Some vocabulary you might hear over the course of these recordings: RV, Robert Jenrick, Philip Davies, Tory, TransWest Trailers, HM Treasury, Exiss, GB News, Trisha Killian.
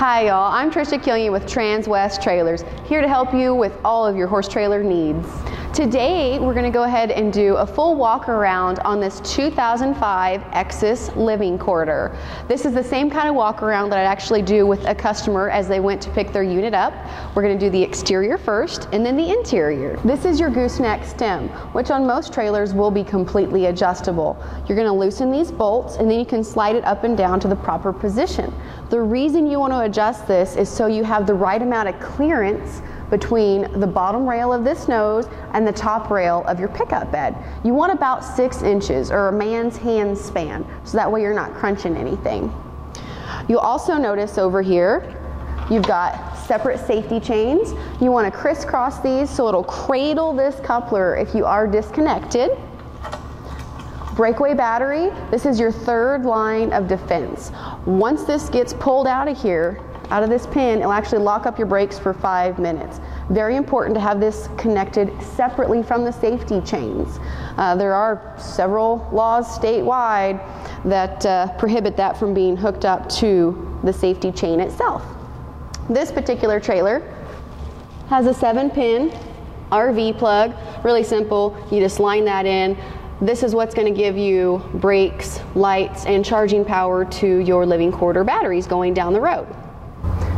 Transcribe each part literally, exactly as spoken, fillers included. Hi y'all, I'm Trisha Killian with TransWest Trailers, here to help you with all of your horse trailer needs. Today we're going to go ahead and do a full walk around on this two thousand five Exiss living quarter. This is the same kind of walk around that I'd actually do with a customer as they went to pick their unit up. We're going to do the exterior first and then the interior. This is your gooseneck stem, which on most trailers will be completely adjustable. You're going to loosen these bolts and then you can slide it up and down to the proper position. The reason you want to adjust this is so you have the right amount of clearance between the bottom rail of this nose and the top rail of your pickup bed. You want about six inches or a man's hand span, so that way you're not crunching anything. You'll also notice over here you've got separate safety chains. You want to crisscross these so it'll cradle this coupler if you are disconnected. Breakaway battery, this is your third line of defense. Once this gets pulled out of here, out of this pin, it'll actually lock up your brakes for five minutes. Very important to have this connected separately from the safety chains. Uh, there are several laws statewide that uh, prohibit that from being hooked up to the safety chain itself. This particular trailer has a seven pin R V plug, really simple. You just line that in. This is what's going to give you brakes, lights, and charging power to your living quarter batteries going down the road.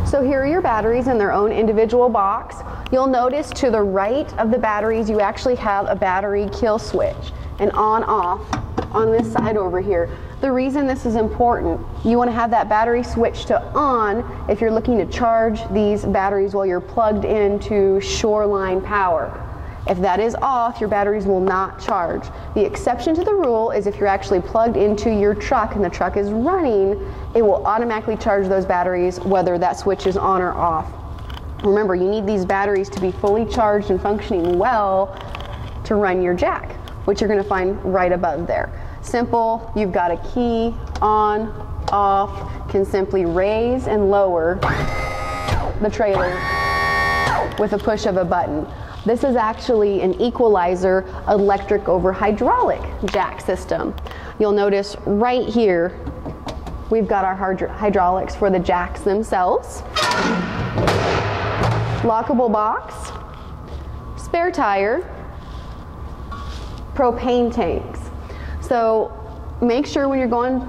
So here are your batteries in their own individual box. You'll notice to the right of the batteries you actually have a battery kill switch, an on-off on this side over here. The reason this is important, you want to have that battery switch to on if you're looking to charge these batteries while you're plugged into shoreline power. If that is off, your batteries will not charge. The exception to the rule is if you're actually plugged into your truck and the truck is running, it will automatically charge those batteries whether that switch is on or off. Remember, you need these batteries to be fully charged and functioning well to run your jack, which you're going to find right above there. Simple, you've got a key, on, off, can simply raise and lower the trailer with a push of a button. This is actually an equalizer electric over hydraulic jack system. You'll notice right here we've got our hydraulics for the jacks themselves. Lockable box, spare tire, propane tanks. So make sure when you're going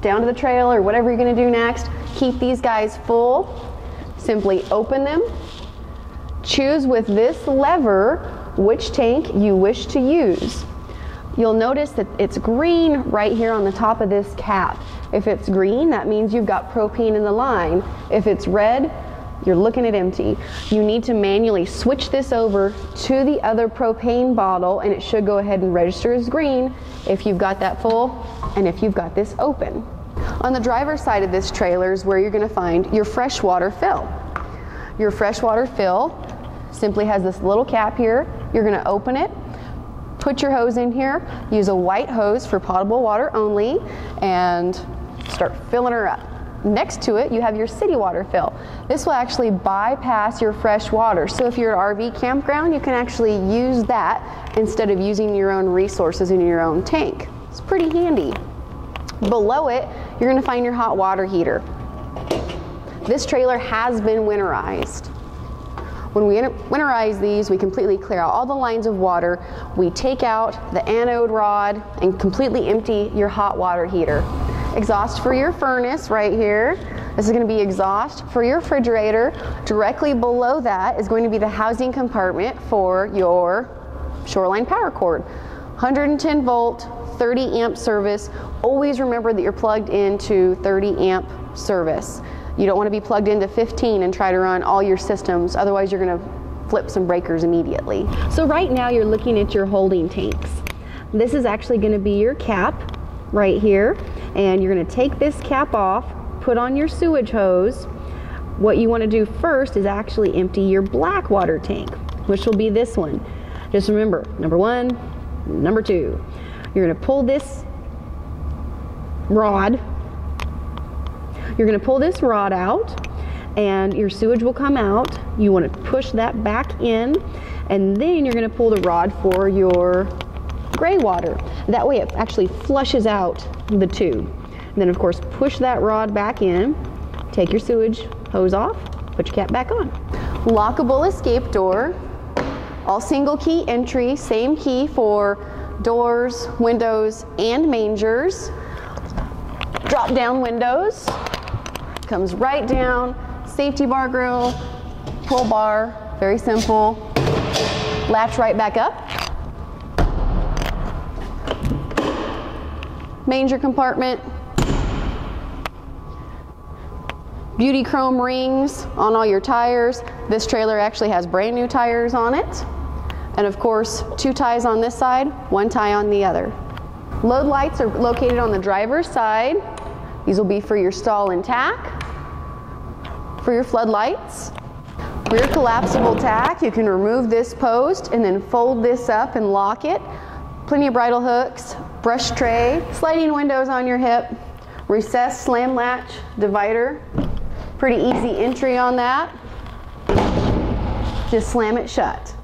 down to the trail or whatever you're going to do next, keep these guys full. Simply open them. Choose with this lever which tank you wish to use. You'll notice that it's green right here on the top of this cap. If it's green, that means you've got propane in the line. If it's red, you're looking at empty. You need to manually switch this over to the other propane bottle and it should go ahead and register as green if you've got that full and if you've got this open. On the driver's side of this trailer is where you're going to find your freshwater fill. Your freshwater fill simply has this little cap here. You're going to open it, put your hose in here, use a white hose for potable water only, and start filling her up. Next to it you have your city water fill. This will actually bypass your fresh water, so if you're at an R V campground you can actually use that instead of using your own resources in your own tank. It's pretty handy. Below it you're going to find your hot water heater. This trailer has been winterized. When we winterize these, we completely clear out all the lines of water. We take out the anode rod and completely empty your hot water heater. Exhaust for your furnace right here. This is going to be exhaust for your refrigerator. Directly below that is going to be the housing compartment for your shoreline power cord. one hundred ten volt, thirty amp service. Always remember that you're plugged into thirty amp service. You don't want to be plugged into fifteen and try to run all your systems, otherwise you're going to flip some breakers immediately. So right now you're looking at your holding tanks. This is actually going to be your cap right here, and you're going to take this cap off, put on your sewage hose. What you want to do first is actually empty your black water tank, which will be this one. Just remember, number one, number two. You're going to pull this rod You're going to pull this rod out and your sewage will come out. You want to push that back in and then you're going to pull the rod for your gray water. That way it actually flushes out the tube. And then of course push that rod back in, Take your sewage hose off, put your cap back on. Lockable escape door, all single key entry, same key for doors, windows, and mangers. Drop down windows, comes right down, safety bar grill, pull bar, very simple. Latch right back up. Manger compartment. Beauty chrome rings on all your tires. This trailer actually has brand new tires on it. And of course, two ties on this side, one tie on the other. Load lights are located on the driver's side. These will be for your stall and tack, for your floodlights. Rear collapsible tack, you can remove this post and then fold this up and lock it. Plenty of bridle hooks, brush tray, sliding windows on your hip, recessed slam latch divider. Pretty easy entry on that. Just slam it shut.